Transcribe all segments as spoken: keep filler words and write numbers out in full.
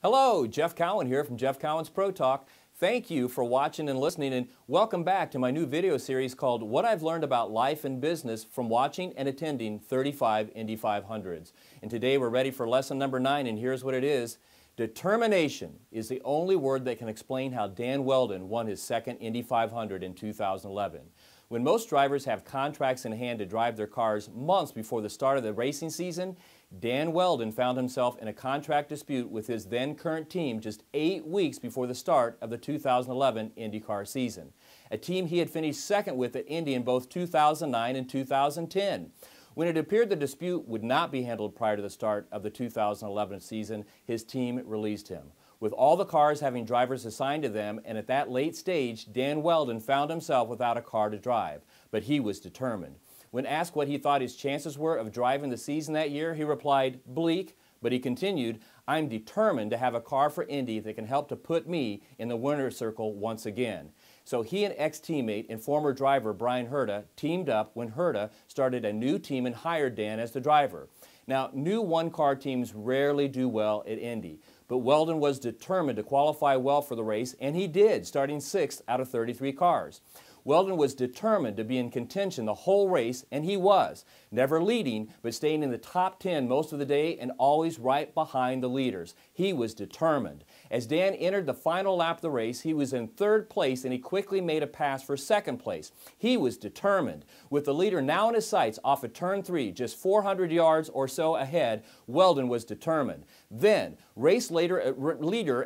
Hello, Jeff Cowan here from Jeff Cowan's Pro Talk. Thank you for watching and listening, and welcome back to my new video series called What I've Learned About Life and Business from Watching and Attending thirty-five Indy five hundreds. And today we're ready for lesson number nine, and here's what it is. Determination is the only word that can explain how Dan Wheldon won his second Indy five hundred in two thousand eleven. When most drivers have contracts in hand to drive their cars months before the start of the racing season, Dan Wheldon found himself in a contract dispute with his then-current team just eight weeks before the start of the two thousand eleven IndyCar season, a team he had finished second with at Indy in both two thousand nine and two thousand ten. When it appeared the dispute would not be handled prior to the start of the two thousand eleven season, his team released him. With all the cars having drivers assigned to them, and at that late stage, Dan Wheldon found himself without a car to drive, but he was determined. When asked what he thought his chances were of driving the season that year, he replied, bleak, but he continued, I'm determined to have a car for Indy that can help to put me in the winner's circle once again. So he and ex-teammate and former driver Brian Herta teamed up when Herta started a new team and hired Dan as the driver. Now, new one-car teams rarely do well at Indy, but Wheldon was determined to qualify well for the race, and he did, starting sixth out of thirty-three cars. Wheldon was determined to be in contention the whole race, and he was, never leading, but staying in the top ten most of the day and always right behind the leaders. He was determined. As Dan entered the final lap of the race, he was in third place, and he quickly made a pass for second place. He was determined. With the leader now in his sights off of turn three, just four hundred yards or so ahead, Wheldon was determined. Then, race leader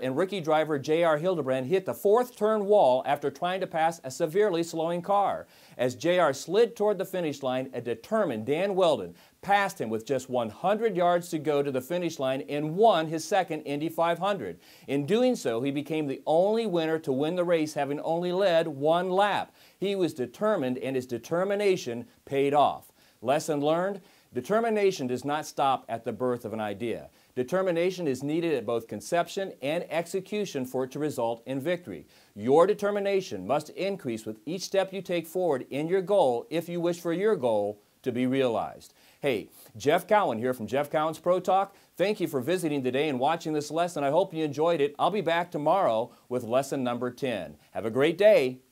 and rookie driver J R Hildebrand hit the fourth turn wall after trying to pass a severely slowing car. As J R slid toward the finish line, a determined Dan Wheldon passed him with just one hundred yards to go to the finish line and won his second Indy five hundred. In doing so, he became the only winner to win the race, having only led one lap. He was determined, and his determination paid off. Lesson learned? Determination does not stop at the birth of an idea. Determination is needed at both conception and execution for it to result in victory. Your determination must increase with each step you take forward in your goal if you wish for your goal to be realized. Hey, Jeff Cowan here from Jeff Cowan's Pro Talk. Thank you for visiting today and watching this lesson. I hope you enjoyed it. I'll be back tomorrow with lesson number ten. Have a great day.